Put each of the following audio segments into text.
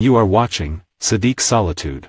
You are watching Sadiq's Solitude.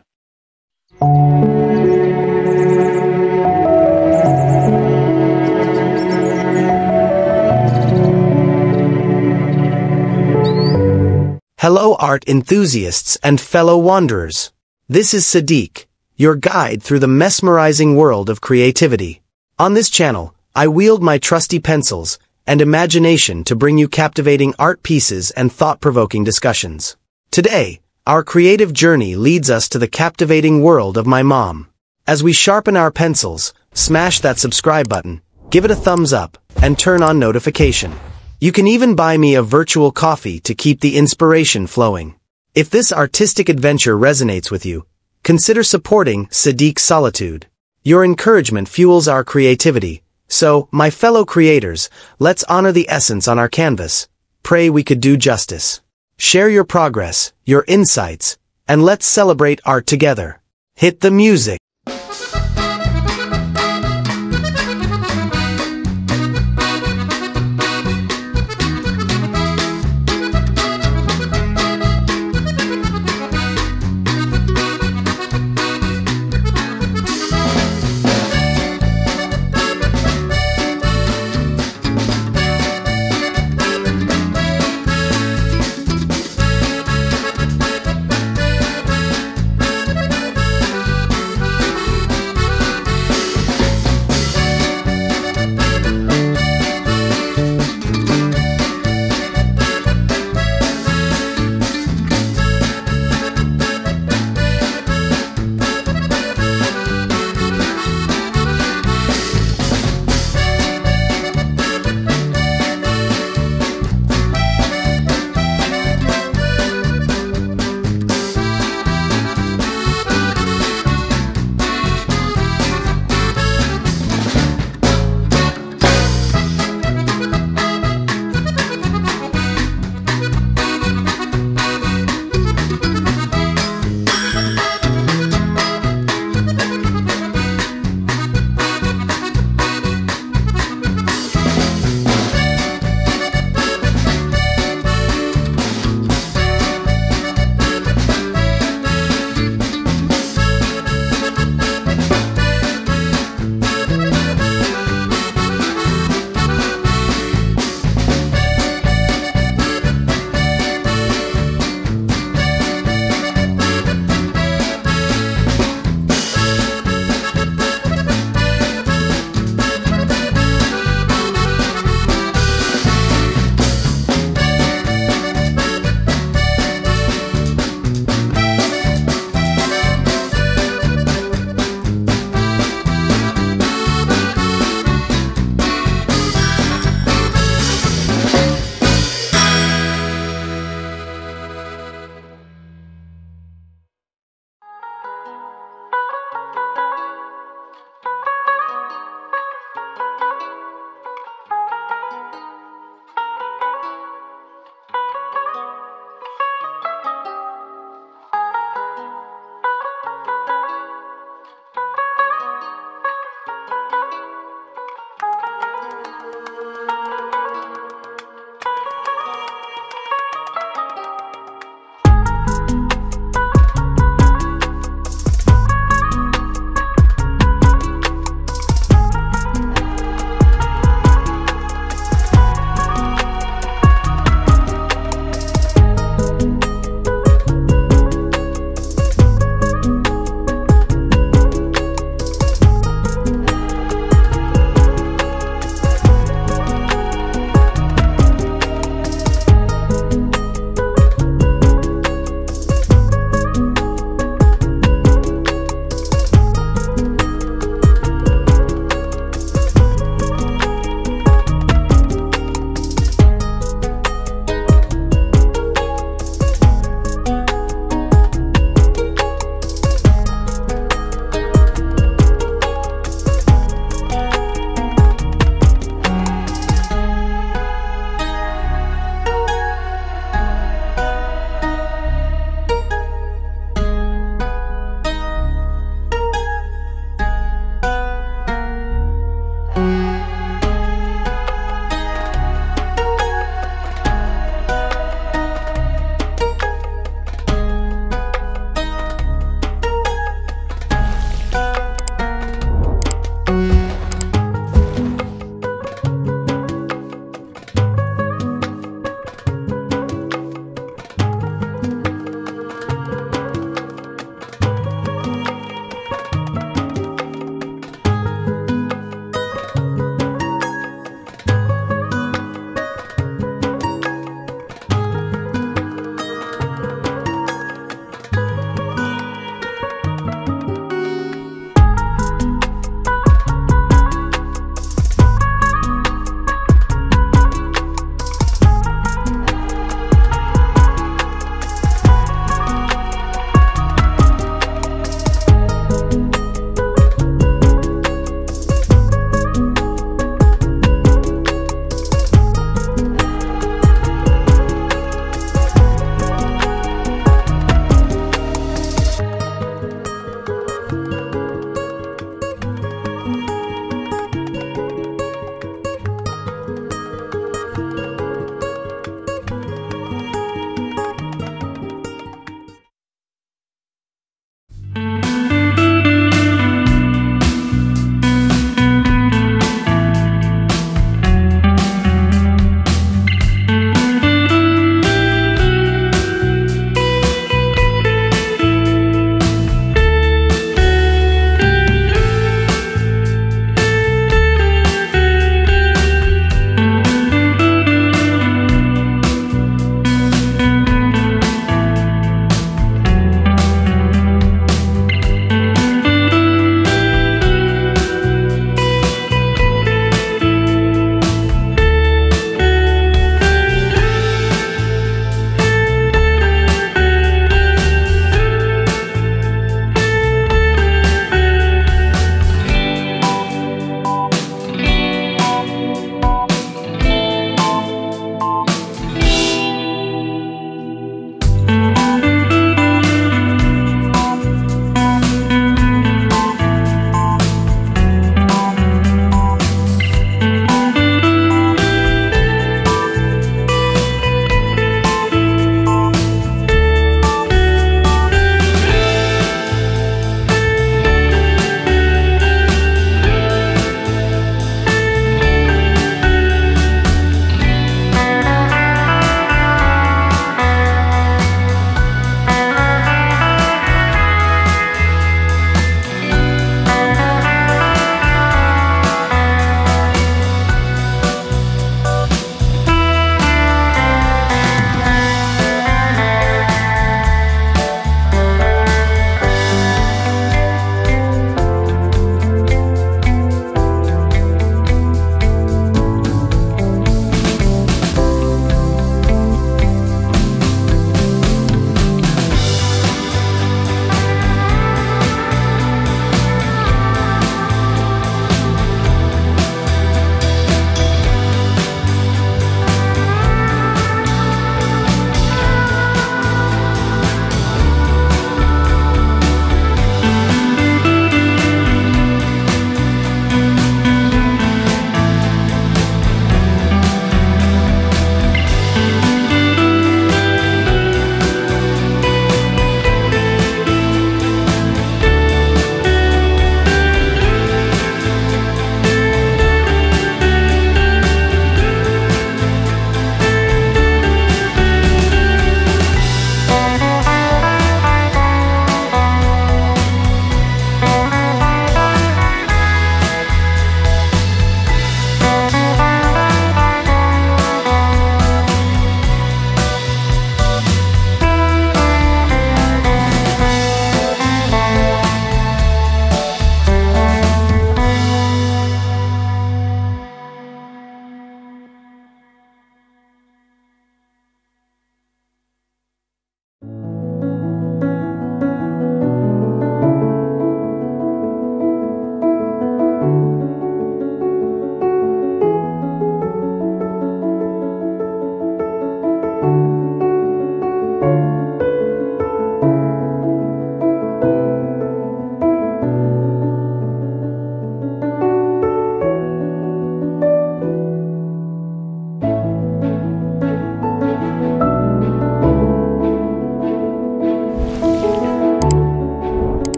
Hello art enthusiasts and fellow wanderers. This is Sadiq, your guide through the mesmerizing world of creativity. On this channel, I wield my trusty pencils and imagination to bring you captivating art pieces and thought-provoking discussions. Today, our creative journey leads us to the captivating world of my mom. As we sharpen our pencils, smash that subscribe button, give it a thumbs up, and turn on notification. You can even buy me a virtual coffee to keep the inspiration flowing. If this artistic adventure resonates with you, consider supporting Sadiq's Solitude. Your encouragement fuels our creativity, so, my fellow creators, let's honor the essence on our canvas. Pray we could do justice. Share your progress, your insights, and let's celebrate art together. Hit the music.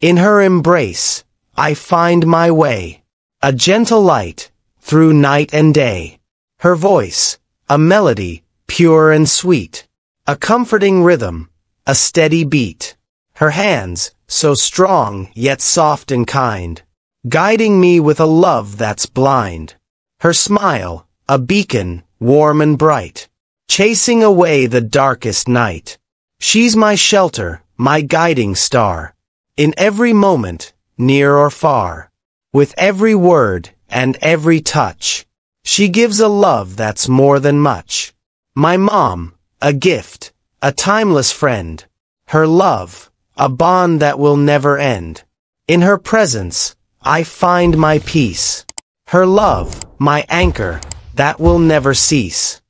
In her embrace, I find my way, a gentle light, through night and day. Her voice, a melody, pure and sweet, a comforting rhythm, a steady beat. Her hands, so strong, yet soft and kind, guiding me with a love that's blind. Her smile, a beacon, warm and bright, chasing away the darkest night. She's my shelter, my guiding star, in every moment, near or far. With every word and every touch, she gives a love that's more than much. My mom, a gift, a timeless friend, her love, a bond that will never end. In her presence, I find my peace, her love, my anchor, that will never cease.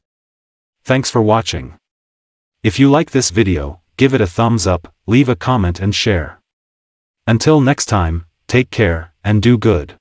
Thanks for watching. If you like this video, give it a thumbs up, leave a comment and share. Until next time, take care, and do good.